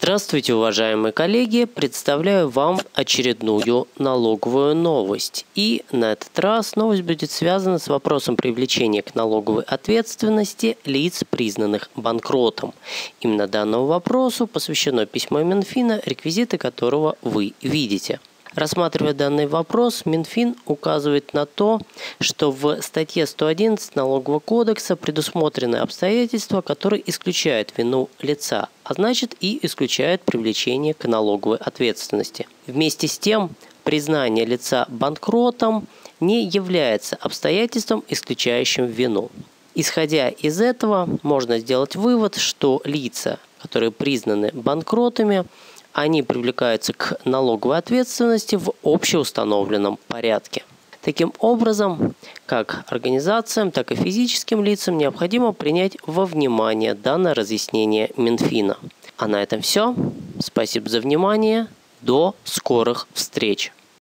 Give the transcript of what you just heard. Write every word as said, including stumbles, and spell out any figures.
Здравствуйте, уважаемые коллеги! Представляю вам очередную налоговую новость. И на этот раз новость будет связана с вопросом привлечения к налоговой ответственности лиц, признанных банкротом. Именно данному вопросу посвящено письмо Минфина, реквизиты которого вы видите. Рассматривая данный вопрос, Минфин указывает на то, что в статье сто одиннадцать Налогового кодекса предусмотрены обстоятельства, которые исключают вину лица, а значит и исключают привлечение к налоговой ответственности. Вместе с тем, признание лица банкротом не является обстоятельством, исключающим вину. Исходя из этого, можно сделать вывод, что лица, которые признаны банкротами, они привлекаются к налоговой ответственности в общеустановленном порядке. Таким образом, как организациям, так и физическим лицам необходимо принять во внимание данное разъяснение Минфина. А на этом все. Спасибо за внимание. До скорых встреч.